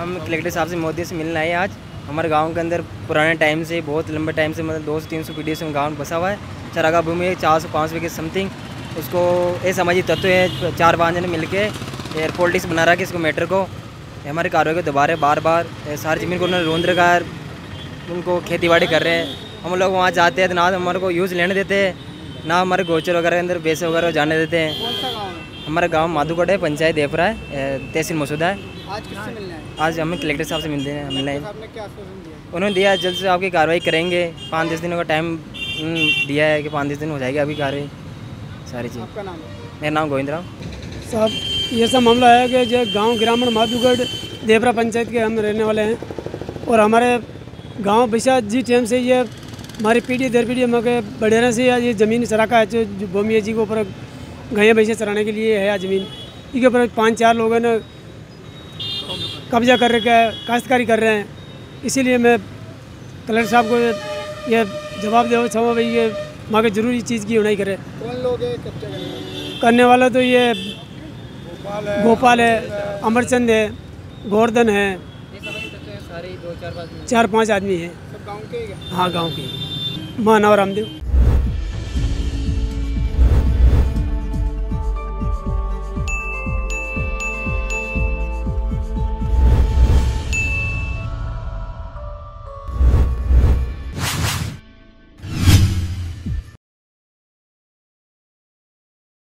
हम कलेक्टर साहब से मोदी से मिलने आए आज। हमारे गांव के अंदर पुराने टाइम से, बहुत लंबे टाइम से, मतलब 200-300 पीढ़ी से गाँव बसा हुआ है। चरागा भूमि है 400-500 के समथिंग। उसको ये सामाजिक तत्व है, 4-5 जन मिल के पॉलिटिक्स बना रहा है कि इसको मैटर को हमारे कार्यों के दोबारा बार सारी ज़मीन को उन्होंने रोंद रखा है। उनको खेती बाड़ी कर रहे हैं। हम लोग वहाँ जाते हैं तो ना हमारे को यूज़ लेने देते हैं, ना हमारे गोचर वगैरह के अंदर बेस वगैरह जाने देते हैं। हमारा गांव माधोगढ़ है, पंचायत देवपरा है, तहसील मसूदा है। आज हमें कलेक्टर साहब से मिलने हैं। उन्होंने दिया जल्द से आपकी कार्रवाई करेंगे, 5-10 दिनों का टाइम दिया है कि 5-10 दिन हो जाएगी अभी कार्रवाई सारी चीज़। मेरा नाम गोविंद राव। साहब ये सब मामला है कि जो गाँव ग्रामीण माधोगढ़ देवपरा पंचायत के हम रहने वाले हैं और हमारे गांव बिशा जी टाइम से ये हमारी पीढ़ी दर पीढ़ी हमारे बढ़ेरा से ये ज़मीन सराका है। जो भूमि जी के ऊपर गैया भैंसे चराने के लिए है ज़मीन, इसके ऊपर 5-4 लोगों ने कब्जा कर रखा है, काश्तकारी कर रहे हैं। इसीलिए मैं कलेक्टर साहब को ये जवाब दे चाहूँगा भाई ये माँ के जरूरी चीज़ की होना ही करे। कौन लोग है करने वाला? तो ये गोपाल है, अमरचंद है, गौरदन है, 4-5 आदमी है। हाँ गांव के। मानव रामदेव।